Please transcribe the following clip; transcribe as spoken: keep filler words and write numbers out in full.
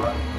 Right.